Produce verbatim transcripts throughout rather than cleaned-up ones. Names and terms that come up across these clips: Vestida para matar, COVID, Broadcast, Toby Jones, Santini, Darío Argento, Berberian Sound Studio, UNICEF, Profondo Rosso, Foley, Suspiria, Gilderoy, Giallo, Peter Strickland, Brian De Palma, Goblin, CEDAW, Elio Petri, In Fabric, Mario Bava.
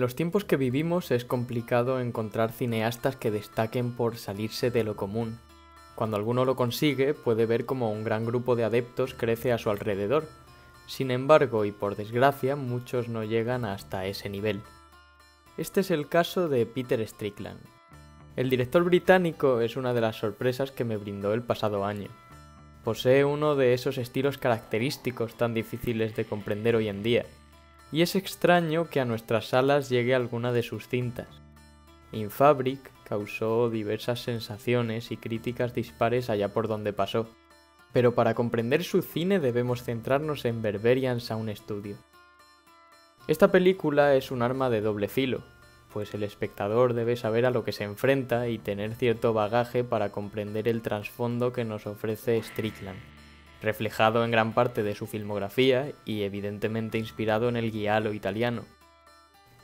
En los tiempos que vivimos es complicado encontrar cineastas que destaquen por salirse de lo común. Cuando alguno lo consigue, puede ver cómo un gran grupo de adeptos crece a su alrededor. Sin embargo, y por desgracia, muchos no llegan hasta ese nivel. Este es el caso de Peter Strickland. El director británico es una de las sorpresas que me brindó el pasado año. Posee uno de esos estilos característicos tan difíciles de comprender hoy en día, y es extraño que a nuestras salas llegue alguna de sus cintas. In Fabric causó diversas sensaciones y críticas dispares allá por donde pasó, pero para comprender su cine debemos centrarnos en Berberian Sound Studio. Esta película es un arma de doble filo, pues el espectador debe saber a lo que se enfrenta y tener cierto bagaje para comprender el trasfondo que nos ofrece Strickland, reflejado en gran parte de su filmografía y evidentemente inspirado en el giallo italiano.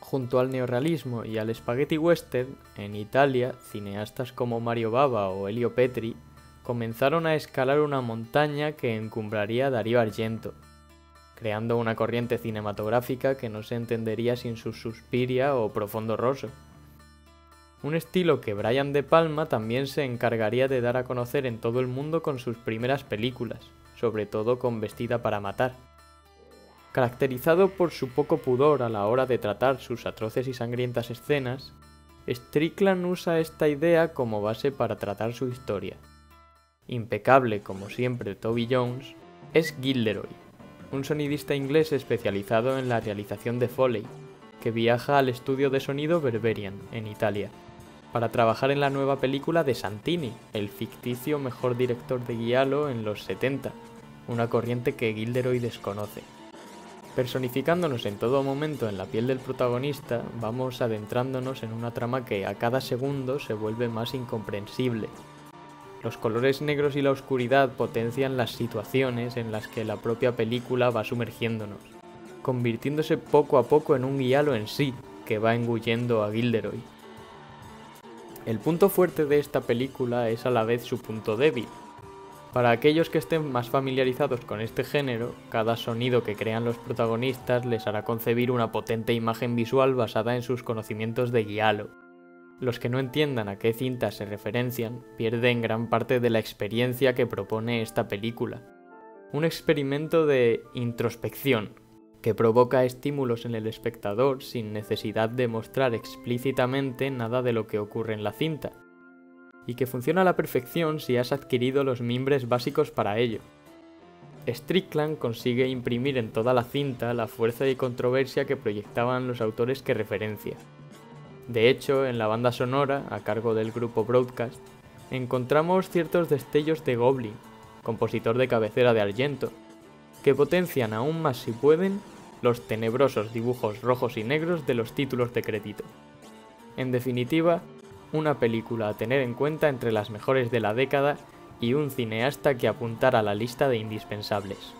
Junto al neorrealismo y al spaghetti western, en Italia, cineastas como Mario Bava o Elio Petri comenzaron a escalar una montaña que encumbraría a Darío Argento, creando una corriente cinematográfica que no se entendería sin su Suspiria o Profondo Rosso. Un estilo que Brian De Palma también se encargaría de dar a conocer en todo el mundo con sus primeras películas, sobre todo con Vestida para Matar. Caracterizado por su poco pudor a la hora de tratar sus atroces y sangrientas escenas, Strickland usa esta idea como base para tratar su historia. Impecable como siempre Toby Jones, es Gilderoy, un sonidista inglés especializado en la realización de Foley, que viaja al estudio de sonido Berberian, en Italia, para trabajar en la nueva película de Santini, el ficticio mejor director de Giallo en los setenta, una corriente que Gilderoy desconoce. Personificándonos en todo momento en la piel del protagonista, vamos adentrándonos en una trama que a cada segundo se vuelve más incomprensible. Los colores negros y la oscuridad potencian las situaciones en las que la propia película va sumergiéndonos, convirtiéndose poco a poco en un giallo en sí, que va engullendo a Gilderoy. El punto fuerte de esta película es a la vez su punto débil. Para aquellos que estén más familiarizados con este género, cada sonido que crean los protagonistas les hará concebir una potente imagen visual basada en sus conocimientos de giallo. Los que no entiendan a qué cintas se referencian pierden gran parte de la experiencia que propone esta película. Un experimento de introspección, que provoca estímulos en el espectador sin necesidad de mostrar explícitamente nada de lo que ocurre en la cinta, y que funciona a la perfección si has adquirido los mimbres básicos para ello. Strickland consigue imprimir en toda la cinta la fuerza y controversia que proyectaban los autores que referencia. De hecho, en la banda sonora, a cargo del grupo Broadcast, encontramos ciertos destellos de Goblin, compositor de cabecera de Argento, que potencian aún más si pueden los tenebrosos dibujos rojos y negros de los títulos de crédito. En definitiva, una película a tener en cuenta entre las mejores de la década y un cineasta que apuntara a la lista de indispensables.